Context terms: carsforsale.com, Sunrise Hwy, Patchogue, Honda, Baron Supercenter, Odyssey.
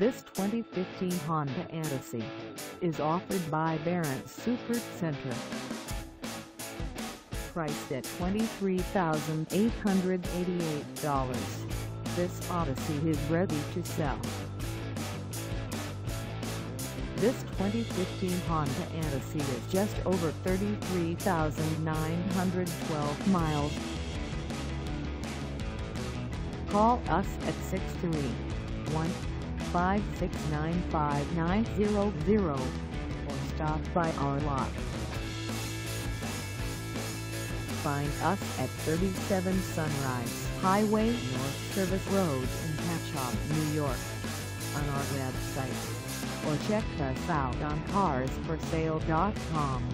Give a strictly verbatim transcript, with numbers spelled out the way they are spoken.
This twenty fifteen Honda Odyssey is offered by Baron Supercenter. Priced at twenty-three thousand eight hundred eighty-eight dollars, this Odyssey is ready to sell. This twenty fifteen Honda Odyssey is just over thirty-three thousand nine hundred twelve miles. Call us at six three one, five six nine, five nine zero zero or stop by our lot. Find us at thirty-seven Sunrise Highway North Service Road in Patchogue, New York on our website, or check us out on cars for sale dot com.